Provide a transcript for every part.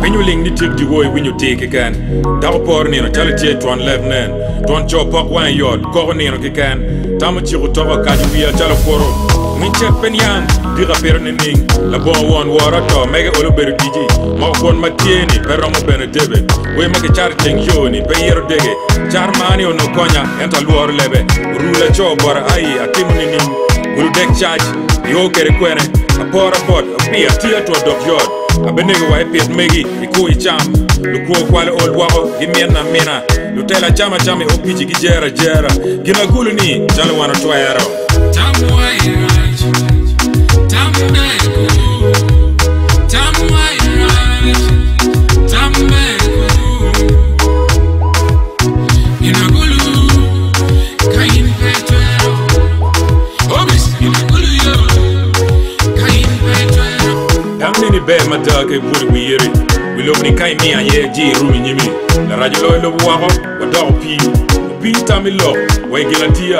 When you link the trick the way when you take again, Darapor Nino, Chalitia, Tuan Levnan, Tuan Chopok, one yard, Coronero Kikan, Tamachiru Toro, Kajubia, Chalaporo, Minchep Penyan, Diraperan and Ning, Labon, one Warato, Mega Oluberi Gigi, Mokon Matieni, Peramo Benedebe, we make a charting Yoni, Payero Dege, Charmanio Noconia, and Aluar Lebe, Rula Chopora, Ai, a Timon, Uludek Charge, Yoke Requene, a Poraport, a Pia, Tia to a Dog Yard. A benego wa epet megi, iko icham, lukuo kwale olwako, gimena mena, lutela chama chame opiji gijera jera, gina gulu ni, jalo wana tuwaero. Tamu wa iraj, tamu meko, tamu wa iraj, tamu meko, gina gulu, kain petwero, obis gina gulu yo. Amini be matake buri wiri wilobni kai mi anye ji rumi nyimi la rajolo lo buwako wado pi tamilo we gelatia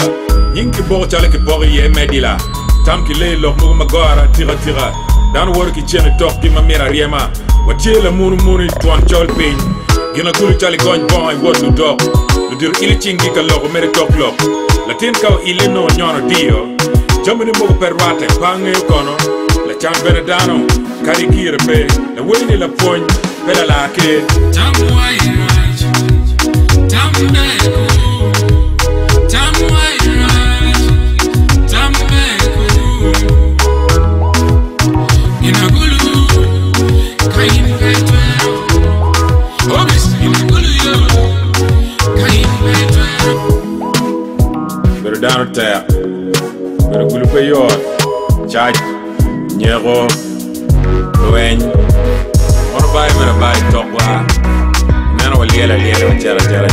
yinki bo chale ki bori ye medila tam ki le lo mu magara tira tira dan wor ki chene tok ki mamira riema wa chele munu munu twan chol pin gina kulu chale gon boy what to do lu dir ili chingi ka lo mere tok lo latin ka ili no nyono dio jamani mo perwate pange kono la chan benedano Karikire pe, la wini la point, pela la ke. Tamu wa iraj, tamu meko, tamu wa iraj, tamu meko. Inagulu, kain petwero, obis inagulu yo, kain petwero. Beru dano tea, beru gulu pe yo, chaj, nyego. When wanna buy me a bike, talk why? Man, I will yell at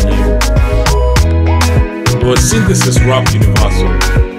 you. What synthesis rap universal?